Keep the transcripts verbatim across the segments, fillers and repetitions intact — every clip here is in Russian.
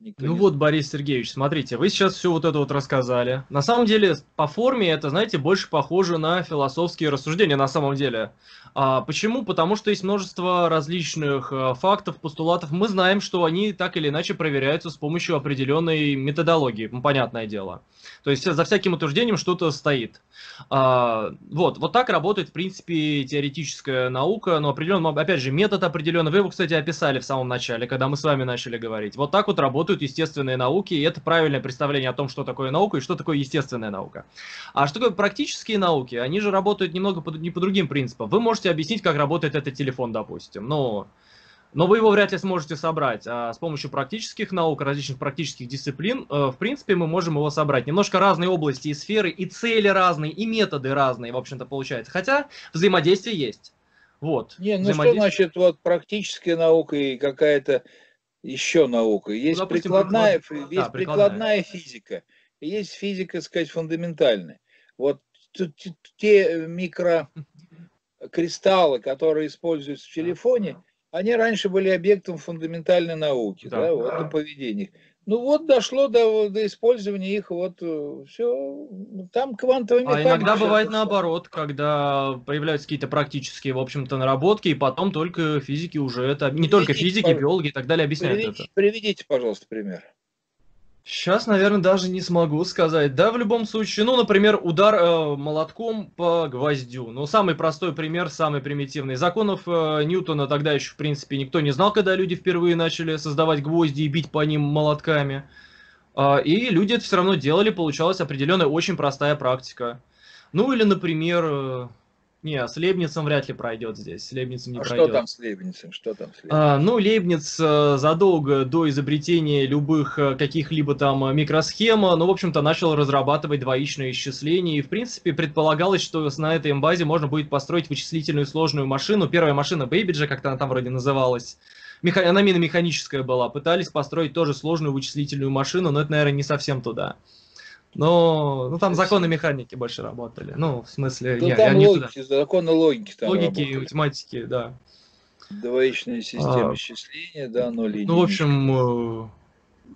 Никто ну вот, знает. Борис Сергеевич, смотрите, вы сейчас все вот это вот рассказали. На самом деле, по форме это, знаете, больше похоже на философские рассуждения на самом деле. А почему? Потому что есть множество различных фактов, постулатов. Мы знаем, что они так или иначе проверяются с помощью определенной методологии, понятное дело. То есть за всяким утверждением что-то стоит. А, вот, вот так работает, в принципе, теоретическая наука, но определенно, опять же, метод определенный. Вы его, кстати, описали в самом начале, когда мы с вами начали говорить. Вот так вот работает естественные науки, и это правильное представление о том, что такое наука и что такое естественная наука. А что такое практические науки? Они же работают немного по, не по другим принципам. Вы можете объяснить, как работает этот телефон, допустим, но, но вы его вряд ли сможете собрать. А с помощью практических наук, различных практических дисциплин, в принципе, мы можем его собрать. Немножко разные области и сферы, и цели разные, и методы разные, в общем-то, получается. Хотя взаимодействие есть. Вот. Не, ну взаимодействие... что значит вот практическая наука и какая-то... Еще наука. Есть, ну, допустим, прикладная, приклад... есть да, прикладная. прикладная физика, есть физика, так сказать, фундаментальная. Вот те микрокристаллы, которые используются в телефоне, они раньше были объектом фундаментальной науки, да, да, вот, да. поведения. Ну вот дошло до, до использования их, вот все, там квантовая механика. А иногда бывает дошло. Наоборот, когда появляются какие-то практические, в общем-то, наработки, и потом только физики уже это, приведите, не только физики, биологи и так далее объясняют приведите, это. Приведите, пожалуйста, пример. Сейчас, наверное, даже не смогу сказать. Да, в любом случае, ну, например, удар э, молотком по гвоздю. Ну, самый простой пример, самый примитивный. Законов э, Ньютона тогда еще, в принципе, никто не знал, когда люди впервые начали создавать гвозди и бить по ним молотками. Э, и люди это все равно делали, получалась определенная очень простая практика. Ну, или, например... Э, Не, с Лейбницем вряд ли пройдет здесь. С Лейбницем не а пройдет. Что там с Лейбницем? Что там с Лейбницем? А, ну, Лейбниц задолго до изобретения любых каких-либо там микросхем, ну, в общем-то, начал разрабатывать двоичные исчисления. И, в принципе, предполагалось, что на этой базе можно будет построить вычислительную сложную машину. Первая машина Бейбиджа, как она там вроде называлась. Меха... Она миномеханическая была. Пытались построить тоже сложную вычислительную машину, но это, наверное, не совсем туда. Но ну, там законы механики больше работали. Ну, в смысле, ну, я, там я не логики, туда. Законы логики там Логики и математики, да. Двоичные системы а, исчисления, да, но линейные. Ну, в общем,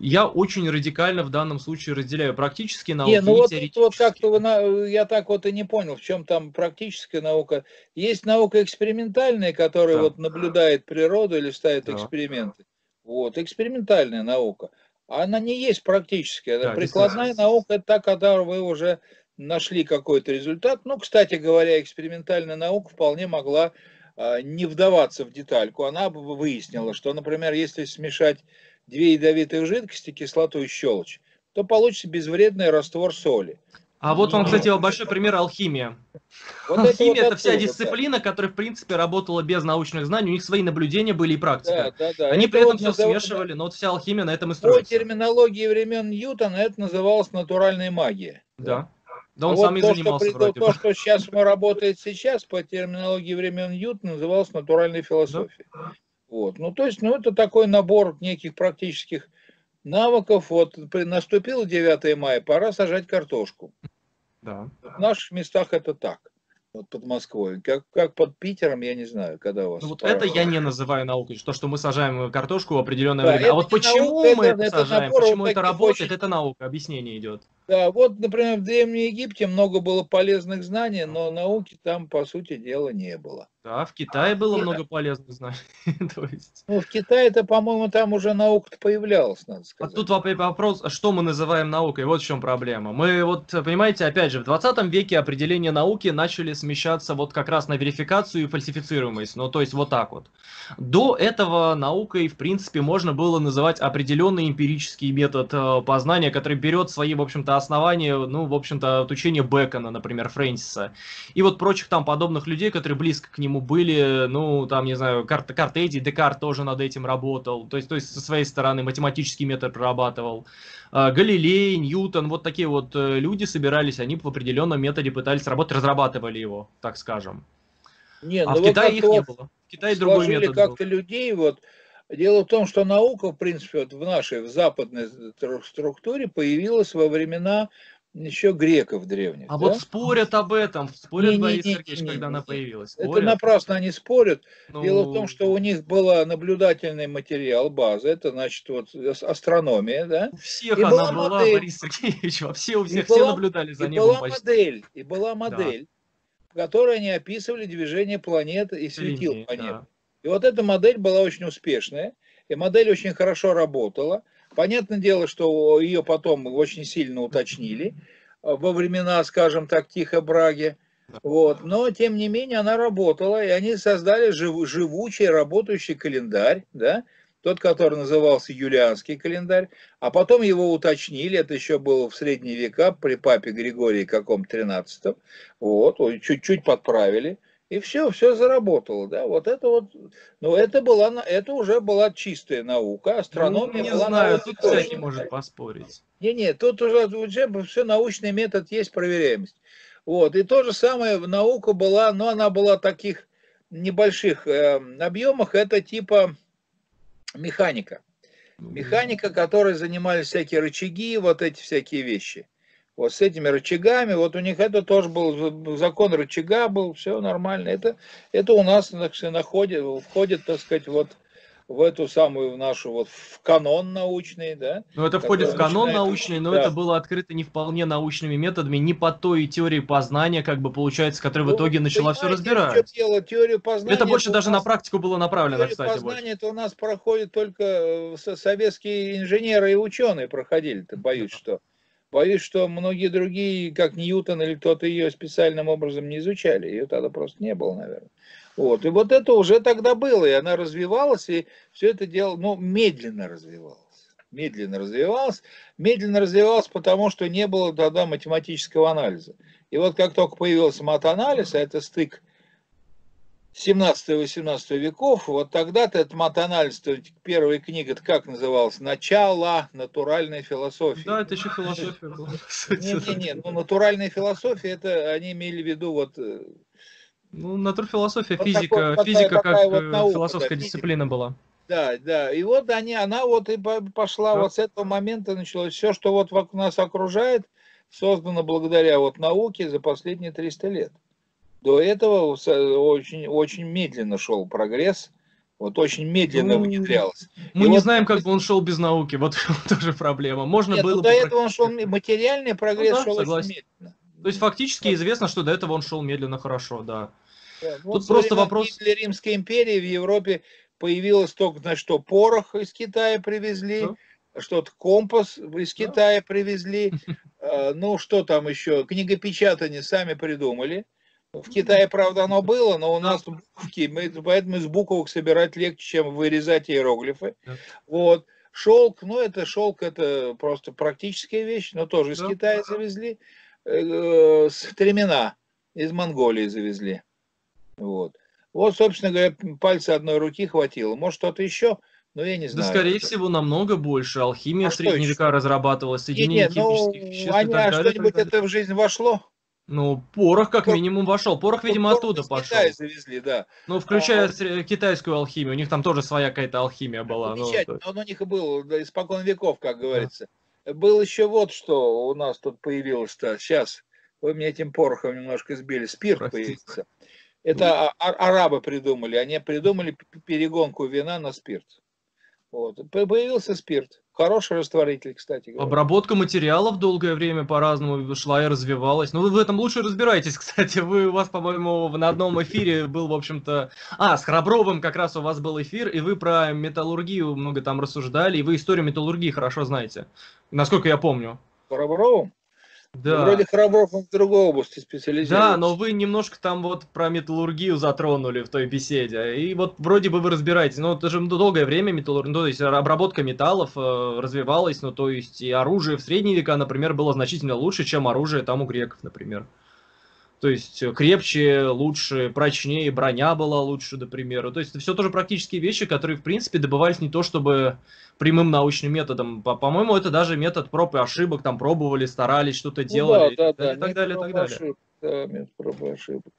я очень радикально в данном случае разделяю практические науки не, ну, и вот, теоретические. Вот как-то я так вот и не понял, в чем там практическая наука. Есть наука экспериментальная, которая да. вот наблюдает природу или ставит да. эксперименты. Вот, экспериментальная наука. Она не есть практическая. Да, прикладная наука – это та, когда вы уже нашли какой-то результат. Ну, кстати говоря, экспериментальная наука вполне могла э, не вдаваться в детальку. Она выяснила, что, например, если смешать две ядовитых жидкости, кислоту и щелочь, то получится безвредный раствор соли. А вот вам, кстати, большой пример – алхимия. Вот алхимия – это, вот это вся дисциплина, да. которая, в принципе, работала без научных знаний. У них свои наблюдения были и практика. Да, да, да. Они это при этом вот все назов... смешивали, но вот вся алхимия на этом и строится. По терминологии времен Ньютона это называлось натуральная магия. Да. Да, он вот сам и занимался что, вроде. То, что сейчас работает сейчас, по терминологии времен Ньютона называлось натуральной философией. Да. Вот. Ну, то есть, ну, это такой набор неких практических... навыков. Вот наступило девятое мая, пора сажать картошку. Да. В наших местах это так. Вот под Москвой. Как, как под Питером, я не знаю, когда у вас... Ну, вот это я не называю наукой, то, что мы сажаем картошку в определенное да, время. А вот почему наука, мы это, это сажаем, это почему вот это работает, очень... это наука, объяснение идет. Да, вот, например, в Древнем Египте много было полезных знаний, но науки там, по сути дела, не было. Да, в Китае а, было да. много полезных знаний. То есть... Ну, в Китае-то, по-моему, там уже наука-то появлялась, надо сказать. А тут вопрос, что мы называем наукой, вот в чем проблема. Мы вот, понимаете, опять же, в двадцатом веке определения науки начали смещаться вот как раз на верификацию и фальсифицируемость, ну то есть вот так вот. До этого наукой, в принципе, можно было называть определенный эмпирический метод познания, который берет свои, в общем-то, основания, ну, в общем-то, от учения Бекона, например, Фрэнсиса, и вот прочих там подобных людей, которые близко к нему были, ну, там, не знаю, карт, Картези, Декар тоже над этим работал, то есть, то есть со своей стороны математический метод прорабатывал. Галилей, Ньютон, вот такие вот люди собирались, они в определенном методе пытались работать, разрабатывали его, так скажем. Не, а в Китае их не было. В Китае другой метод был. Как-то людей, вот, дело в том, что наука, в принципе, вот в нашей, в западной структуре появилась во времена еще греков древних. А да? Вот спорят об этом, спорят, не, Борис не, не, Сергеевич, не, когда не, она появилась. Спорят? Это напрасно они спорят. Ну... Дело в том, что у них был наблюдательный материал, база, это значит вот астрономия. Да? У всех и она была, была модель, Борис Сергеевич, во все, у всех, была, все наблюдали за ней. Модель, и была модель, да, в которой они описывали движение планет и светил Линии, по небу. Да. И вот эта модель была очень успешная, и модель очень хорошо работала. Понятное дело, что ее потом очень сильно уточнили во времена, скажем так, Тихо-Браге. Вот. Но, тем не менее, она работала, и они создали жив, живучий, работающий календарь, да? Тот, который назывался Юлианский календарь. А потом его уточнили, это еще было в средние века, при папе Григории каком-то тринадцатом. Вот, чуть-чуть подправили. И все, все заработало, да, вот это вот, ну это была, это уже была чистая наука, астрономия. Ну, не была знаю, тут точно, всякий может поспорить. Не-не, тут уже, уже все, научный метод есть, проверяемость. Вот, и то же самое наука была, но она была в таких небольших э, объемах, это типа механика. Механика, которой занимались всякие рычаги, вот эти всякие вещи. Вот с этими рычагами, вот у них это тоже был, закон рычага был, все нормально. Это, это у нас находит, входит, так сказать, вот в эту самую, в нашу, вот в канон научный, да. Ну это входит в канон научный, но да, это было открыто не вполне научными методами, не по той теории познания, как бы получается, которая ну, в итоге начала все разбирать. Теорию познания, это больше это даже нас, на практику было направлено, теорию кстати. Познание это у нас проходит только советские инженеры и ученые проходили, ты боюсь, что... Боюсь, что многие другие, как Ньютон или кто-то, ее специальным образом не изучали. Ее тогда просто не было, наверное. Вот. И вот это уже тогда было. И она развивалась, и все это дело, ну, медленно развивалось. Медленно развивалось. Медленно развивалось, потому что не было тогда математического анализа. И вот как только появился матанализ, а это стык семнадцатого-восемнадцатого веков, вот тогда-то этот матанализ, то есть первая книга, это как называлась? «Начало натуральной философии». Да, это еще философия была. Не-не-не, ну натуральная философия, это они имели в виду вот... Ну, натурфилософия, вот физика, такой, физика такая, как вот наука, философская да, дисциплина физика была. Да, да, и вот они, она вот и пошла, да, вот с этого момента началось. Все, что вот нас окружает, создано благодаря вот науке за последние триста лет. До этого очень, очень медленно шел прогресс, вот очень медленно ну, внедрялся. Мы и не вот... знаем, как бы он шел без науки, вот тоже проблема. Можно Нет, было ну, бы... До этого он шел, материальный прогресс ну, да, шел согласен. Очень медленно. То есть фактически вот. Известно, что до этого он шел медленно хорошо, да. да. Тут вот просто вопрос... После Римской империи в Европе появилось только, значит, что порох из Китая привезли, да? Что-то компас из Китая да. привезли, ну что там еще, книгопечатание сами придумали. В Китае, правда, оно было, но у нас буквы, мы, поэтому из буквок собирать легче, чем вырезать иероглифы. Да. Вот. Шелк, ну это шелк, это просто практическая вещь, но тоже из да. Китая завезли. Э, с тремена из Монголии завезли. Вот. Вот, собственно говоря, пальца одной руки хватило. Может, что-то еще, но я не знаю. Да, скорее всего, намного больше. Алхимия а в средние века разрабатывалась, соединение химических веществ. Ну, а что-нибудь это в жизнь вошло? Ну, порох как порох, минимум вошел. Порох, видимо, порох оттуда пошел. Китай завезли, да. Ну, включая а, китайскую алхимию. У них там тоже своя какая-то алхимия была. Ну, но он у них и был да, испокон веков, как говорится. Да. Был еще вот что у нас тут появилось-то. Сейчас вы меня этим порохом немножко сбили. Спирт Простите. Появился. Это а, арабы придумали. Они придумали перегонку вина на спирт. Вот. Появился спирт. Хороший растворитель, кстати говоря. Обработка материалов долгое время по-разному шла и развивалась. Ну, вы в этом лучше разбираетесь, кстати. Вы, у вас, по-моему, на одном эфире был, в общем-то... А, с Храбровым как раз у вас был эфир, и вы про металлургию много там рассуждали, и вы историю металлургии хорошо знаете, насколько я помню. Храбровым? Да. Вроде Храбров в другой области специализируется. Да, но вы немножко там вот про металлургию затронули в той беседе. И вот вроде бы вы разбираетесь. Но это же долгое время металлургия, ну, то есть обработка металлов э, развивалась. Ну то есть и оружие в средние века, например, было значительно лучше, чем оружие там у греков, например. То есть крепче, лучше, прочнее, броня была лучше, например. То есть это все тоже практические вещи, которые, в принципе, добывались не то чтобы прямым научным методом. По-моему, это даже метод проб и ошибок. Там пробовали, старались, что-то делали. Ну, да, да, и да, так, да, так далее, и так далее. Ошибок, да, метод проб и ошибок.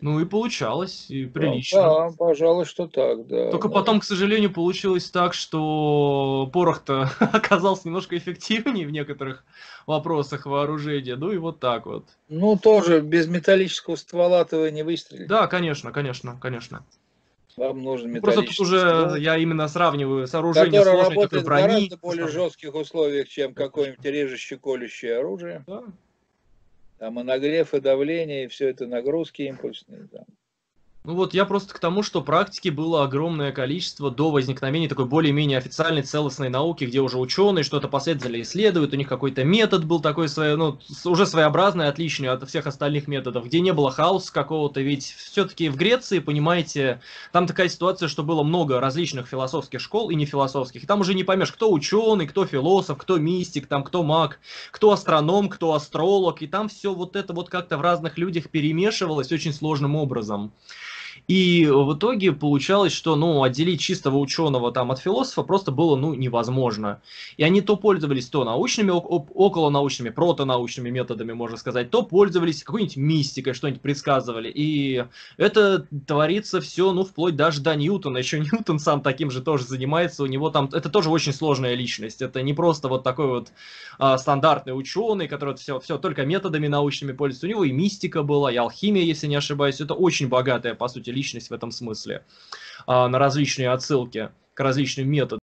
Ну и получалось, и прилично. Да, да, пожалуй, что так, да. Только да. Потом, к сожалению, получилось так, что порох-то оказался немножко эффективнее в некоторых вопросах вооружения, ну и вот так вот. Ну тоже, без металлического ствола-то вы не выстрелили. Да, конечно, конечно, конечно. Вам нужен металлический ствол. Просто тут уже я именно сравниваю сооружение сложной такой брони. В гораздо более жестких условиях, чем какое-нибудь режущее, колющее оружие. Да. Там и нагрев, и давление, и все это нагрузки импульсные. Да. Ну вот я просто к тому, что практики было огромное количество до возникновения такой более-менее официальной целостной науки, где уже ученые что-то последовательно исследуют, у них какой-то метод был такой, ну, уже своеобразный, отличный от всех остальных методов, где не было хаоса какого-то, ведь все-таки в Греции, понимаете, там такая ситуация, что было много различных философских школ и нефилософских, и там уже не поймешь, кто ученый, кто философ, кто мистик, там, кто маг, кто астроном, кто астролог, и там все вот это вот как-то в разных людях перемешивалось очень сложным образом. И в итоге получалось, что ну, отделить чистого ученого там, от философа просто было ну, невозможно. И они то пользовались то научными, околонаучными, протонаучными методами, можно сказать, то пользовались какой-нибудь мистикой, что-нибудь предсказывали. И это творится все ну, вплоть даже до Ньютона. Еще Ньютон сам таким же тоже занимается. У него там это тоже очень сложная личность. Это не просто вот такой вот а, стандартный ученый, который все, все только методами научными пользуется. У него и мистика была, и алхимия, если не ошибаюсь. Это очень богатая, по сути, личность в этом смысле, на различные отсылки к различным методам.